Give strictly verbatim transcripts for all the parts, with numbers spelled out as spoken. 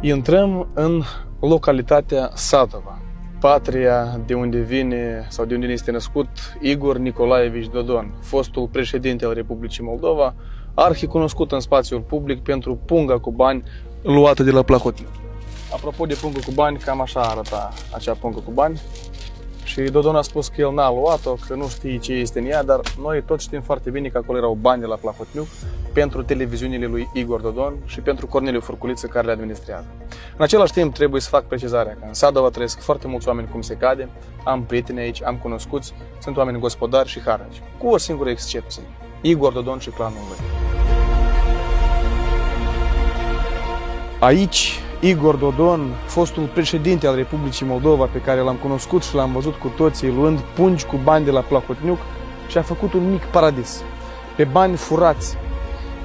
Intrăm în localitatea Sadova, patria de unde vine sau de unde este născut Igor Nicolaevici Dodon, fostul președinte al Republicii Moldova, arhicunoscut în spațiul public pentru punga cu bani luată de la Plahotniuc. Apropo de punga cu bani, cam așa arăta acea punga cu bani. Și Dodon a spus că el n-a luat-o, că nu știe ce este în ea, dar noi toți știm foarte bine că acolo erau bani de la Plahotniuc pentru televiziunile lui Igor Dodon și pentru Corneliu Furculiță, care le administrează. În același timp, trebuie să fac precizarea că în Sadova trăiesc foarte mulți oameni cum se cade, am prieteni aici, am cunoscuți, sunt oameni gospodari și harnici, cu o singură excepție, Igor Dodon și clanul lui. Aici, Igor Dodon, fostul președinte al Republicii Moldova, pe care l-am cunoscut și l-am văzut cu toții luând pungi cu bani de la Plahotniuc, și-a făcut un mic paradis. Pe bani furați,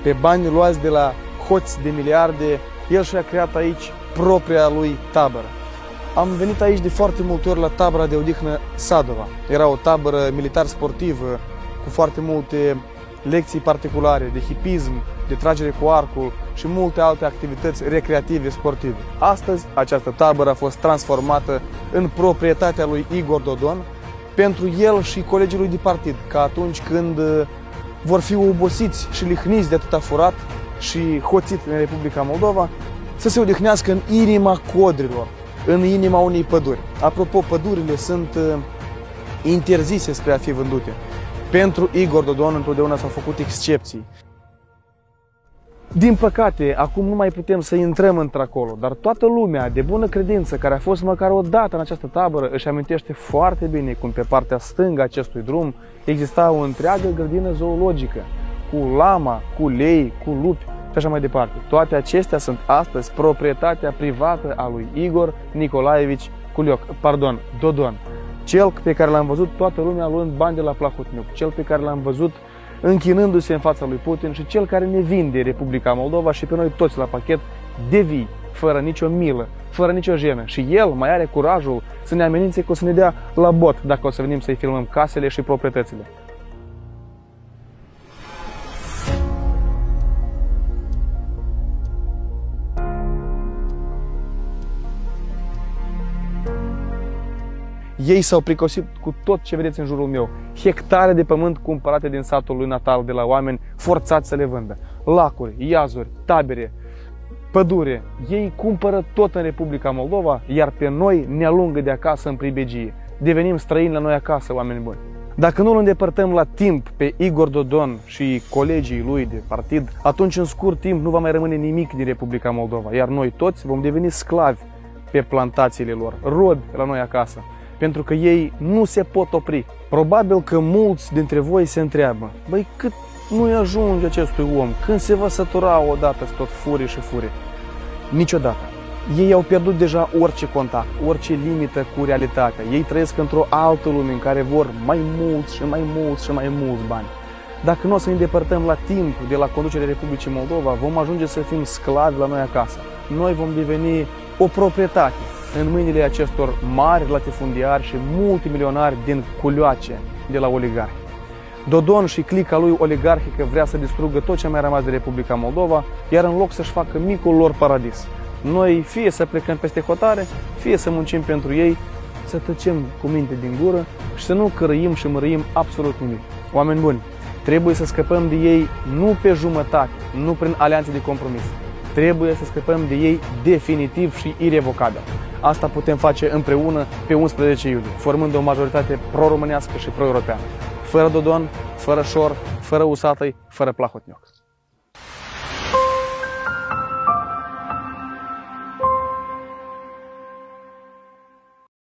pe bani luați de la hoți de miliarde, el și-a creat aici propria lui tabără. Am venit aici de foarte multe ori la tabăra de odihnă Sadova. Era o tabără militar-sportivă cu foarte multe lecții particulare de hipism, de tragere cu arcul și multe alte activități recreative sportive. Astăzi, această tabără a fost transformată în proprietatea lui Igor Dodon pentru el și colegii lui de partid, ca atunci când vor fi obosiți și lihniți de atâta furat și hoțit în Republica Moldova, să se odihnească în inima codrilor, în inima unei păduri. Apropo, pădurile sunt interzise spre a fi vândute. Pentru Igor Dodon întotdeauna s-au făcut excepții. Din păcate, acum nu mai putem să intrăm într-acolo, dar toată lumea de bună credință care a fost măcar o dată în această tabără își amintește foarte bine cum pe partea stângă a acestui drum exista o întreagă grădină zoologică, cu lama, cu lei, cu lupi și așa mai departe. Toate acestea sunt astăzi proprietatea privată a lui Igor Nicolaevici Culioc, pardon, Dodon, cel pe care l-am văzut toată lumea luând bani de la Plahotniuc, cel pe care l-am văzut închinându-se în fața lui Putin și cel care ne vinde Republica Moldova și pe noi toți la pachet de vii, fără nicio milă, fără nicio jenă. Și el mai are curajul să ne amenințe că o să ne dea la bot dacă o să venim să-i filmăm casele și proprietățile. Ei s-au pricosit cu tot ce vedeți în jurul meu. Hectare de pământ cumpărate din satul lui natal de la oameni forțați să le vândă. Lacuri, iazuri, tabere, pădure. Ei cumpără tot în Republica Moldova, iar pe noi ne alungă de acasă în pribegie. Devenim străini la noi acasă, oameni buni. Dacă nu îl îndepărtăm la timp pe Igor Dodon și colegii lui de partid, atunci în scurt timp nu va mai rămâne nimic din Republica Moldova, iar noi toți vom deveni sclavi pe plantațiile lor, robi la noi acasă, pentru că ei nu se pot opri. Probabil că mulți dintre voi se întreabă, băi, cât nu-i ajunge acestui om? Când se va sătura odată tot furie și furie? Niciodată. Ei au pierdut deja orice contact, orice limită cu realitatea. Ei trăiesc într-o altă lume în care vor mai mulți și mai mulți și mai mulți bani. Dacă nu o să ne îndepărtăm la timp de la conducerea Republicii Moldova, vom ajunge să fim sclavi la noi acasă. Noi vom deveni o proprietate în mâinile acestor mari latifundiari și multimilionari din culioace de la oligarhi. Dodon și clica lui oligarhică vrea să distrugă tot ce mai rămas de Republica Moldova, iar în loc să-și facă micul lor paradis, noi fie să plecăm peste hotare, fie să muncim pentru ei, să tăcem cu minte din gură și să nu cărăim și mărăim absolut nimic. Oameni buni, trebuie să scăpăm de ei nu pe jumătate, nu prin alianțe de compromis. Trebuie să scăpăm de ei definitiv și irevocabil. Asta putem face împreună pe unsprezece iulie, formând o majoritate pro-românească și pro-europeană. Fără Dodon, fără Șor, fără Usatăi, fără Plahotniuc.